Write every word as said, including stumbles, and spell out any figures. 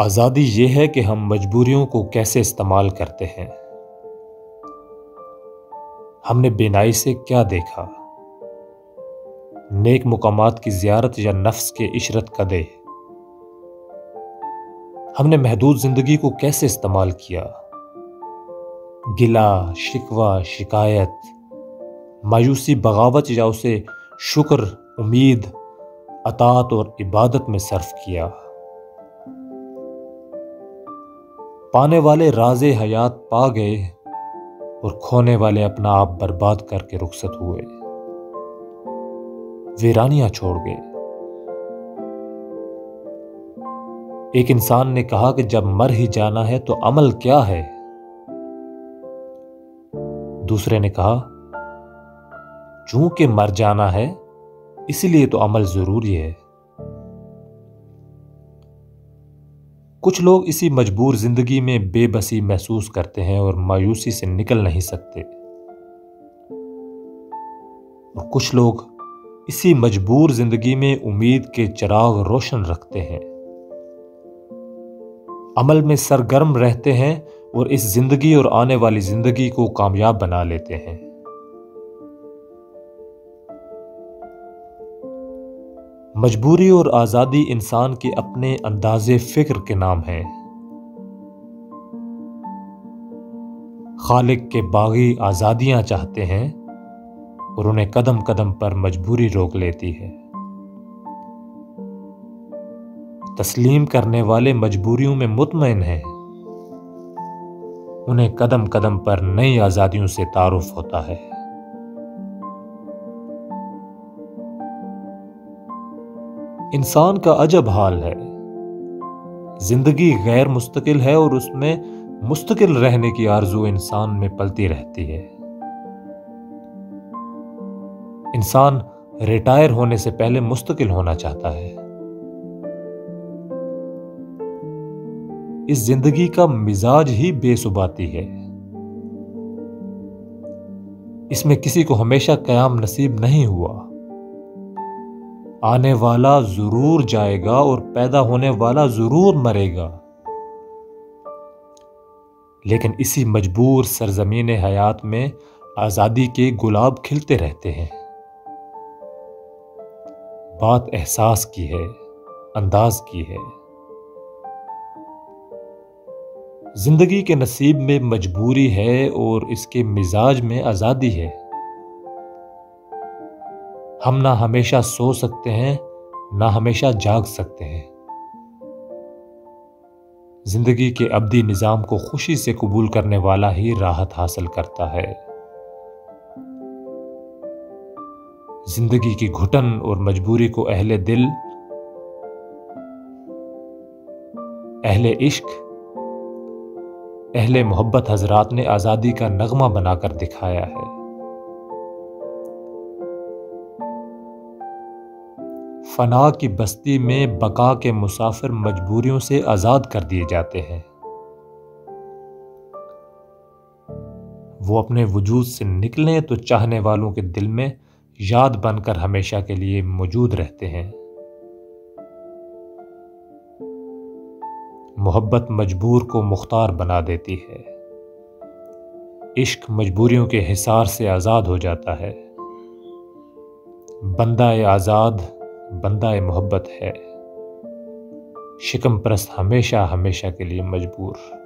आज़ादी ये है कि हम मजबूरियों को कैसे इस्तेमाल करते हैं। हमने बेनाई से क्या देखा? नेक मुकामात की ज़ियारत या नफ्स के इशरत कदे। हमने महदूद ज़िंदगी को कैसे इस्तेमाल किया? गिला, शिकवा, शिकायत, मायूसी, बगावत या उसे शुक्र, उम्मीद, अतात और इबादत में सर्फ किया। पाने वाले राज़े हयात पा गए और खोने वाले अपना आप बर्बाद करके रुखसत हुए, वीरानियां छोड़ गए। एक इंसान ने कहा कि जब मर ही जाना है तो अमल क्या है? दूसरे ने कहा, चूंकि मर जाना है इसलिए तो अमल जरूरी है। कुछ लोग इसी मजबूर जिंदगी में बेबसी महसूस करते हैं और मायूसी से निकल नहीं सकते, और कुछ लोग इसी मजबूर जिंदगी में उम्मीद के चिराग रोशन रखते हैं, अमल में सरगर्म रहते हैं और इस जिंदगी और आने वाली जिंदगी को कामयाब बना लेते हैं। मजबूरी और आज़ादी इंसान के अपने अंदाज़े फ़िक्र के नाम हैं। खालिक के बागी आज़ादियां चाहते हैं और उन्हें कदम कदम पर मजबूरी रोक लेती है। तस्लीम करने वाले मजबूरियों में मुतमइन हैं, उन्हें कदम कदम पर नई आज़ादियों से तारुफ होता है। इंसान का अजब हाल है, जिंदगी गैर मुस्तकिल है और उसमें मुस्तकिल रहने की आरजू इंसान में पलती रहती है। इंसान रिटायर होने से पहले मुस्तकिल होना चाहता है। इस जिंदगी का मिजाज ही बेसुबाती है, इसमें किसी को हमेशा कयाम नसीब नहीं हुआ। आने वाला जरूर जाएगा और पैदा होने वाला जरूर मरेगा, लेकिन इसी मजबूर सरजमीन हयात में आज़ादी के गुलाब खिलते रहते हैं। बात एहसास की है, अंदाज की है। जिंदगी के नसीब में मजबूरी है और इसके मिजाज में आज़ादी है। हम ना हमेशा सो सकते हैं, ना हमेशा जाग सकते हैं। जिंदगी के अब्दी निज़ाम को खुशी से कबूल करने वाला ही राहत हासिल करता है। जिंदगी की घुटन और मजबूरी को अहले दिल, अहले इश्क, अहले मोहब्बत हजरात ने आज़ादी का नगमा बनाकर दिखाया है। फना की बस्ती में बका के मुसाफिर मजबूरियों से आज़ाद कर दिए जाते हैं। वो अपने वजूद से निकलें तो चाहने वालों के दिल में याद बनकर हमेशा के लिए मौजूद रहते हैं। मोहब्बत मजबूर को मुख्तार बना देती है। इश्क मजबूरियों के हिसार से आज़ाद हो जाता है। बंदा आज़ाद बंदाए मोहब्बत है, शिकम परस्त हमेशा हमेशा के लिए मजबूर।